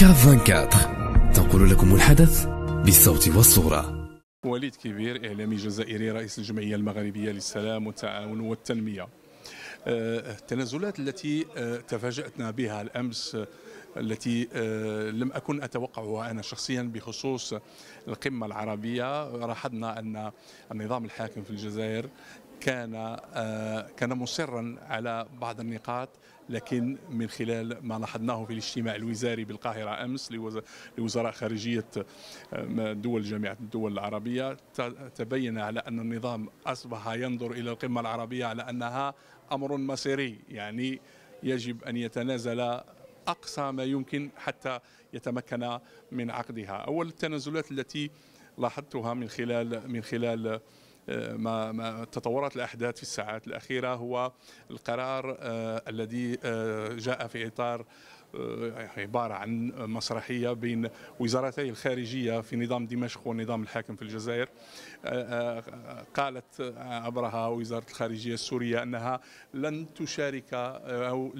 كافنكات تنقل لكم الحدث بالصوت والصورة. وليد كبير، إعلامي جزائري، رئيس الجمعية المغربية للسلام والتعاون والتنمية. التنازلات التي تفاجأتنا بها الأمس، التي لم أكن أتوقعها أنا شخصيا بخصوص القمة العربية، لاحظنا أن النظام الحاكم في الجزائر كان مصرا على بعض النقاط، لكن من خلال ما لاحظناه في الاجتماع الوزاري بالقاهرة أمس لوزراء خارجية دول جامعة الدول العربية، تبين على أن النظام أصبح ينظر إلى القمة العربية على أنها أمر مصيري، يعني يجب أن يتنازل أقصى ما يمكن حتى يتمكن من عقدها. أول التنازلات التي لاحظتها من خلال ما تطورت الأحداث في الساعات الأخيرة هو القرار الذي جاء في إطار عبارة عن مسرحية بين وزارتي الخارجية في نظام دمشق والنظام الحاكم في الجزائر. قالت عبرها وزارة الخارجية السورية أنها لن تشارك أو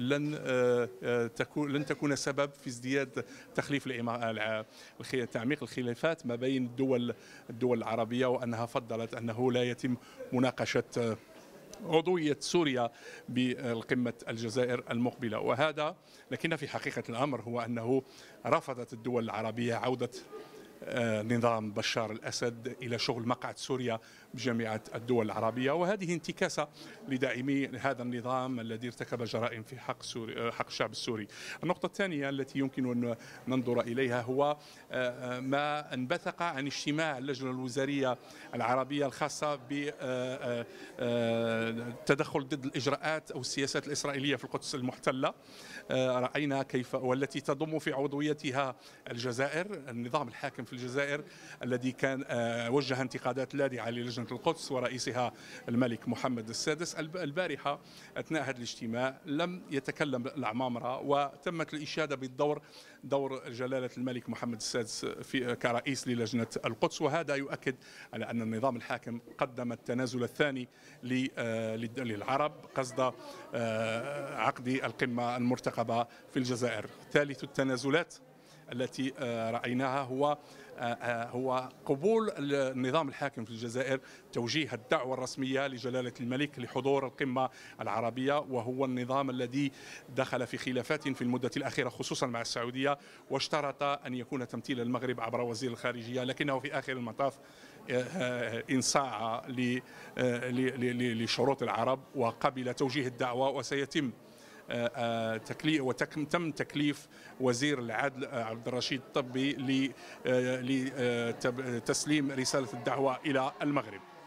لن تكون سبب في ازدياد تخليف تعميق الخلافات ما بين الدول العربية، وأنها فضلت أنه لا يتم مناقشة عضوية سوريا بالقمة الجزائر المقبلة. وهذا، لكن في حقيقة الأمر هو أنه رفضت الدول العربية عودة نظام بشار الأسد إلى شغل مقعد سوريا بجامعة الدول العربية، وهذه انتكاسة لداعمي هذا النظام الذي ارتكب جرائم في حق الشعب السوري. النقطة الثانية التي يمكن أن ننظر إليها هو ما انبثق عن اجتماع اللجنة الوزارية العربية الخاصة بالتدخل ضد الإجراءات أو السياسات الإسرائيلية في القدس المحتلة، رأينا كيف، والتي تضم في عضويتها الجزائر. النظام الحاكم في الجزائر الذي كان وجه انتقادات لاذعة للجنة القدس ورئيسها الملك محمد السادس، البارحة أثناء هذا الاجتماع لم يتكلم العمامرة، وتمت الإشادة بدور جلالة الملك محمد السادس كرئيس للجنة القدس، وهذا يؤكد على أن النظام الحاكم قدم التنازل الثاني للعرب قصد عقد القمة المرتقبة في الجزائر. ثالث التنازلات التي رأيناها هو قبول النظام الحاكم في الجزائر توجيه الدعوة الرسمية لجلالة الملك لحضور القمة العربية، وهو النظام الذي دخل في خلافات في المدة الأخيرة خصوصا مع السعودية، واشترط أن يكون تمثيل المغرب عبر وزير الخارجية، لكنه في آخر المطاف انصاع لشروط العرب وقبل توجيه الدعوة، وسيتم تم تكليف وزير العدل عبد الرشيد الطبي لتسليم رسالة الدعوة إلى المغرب.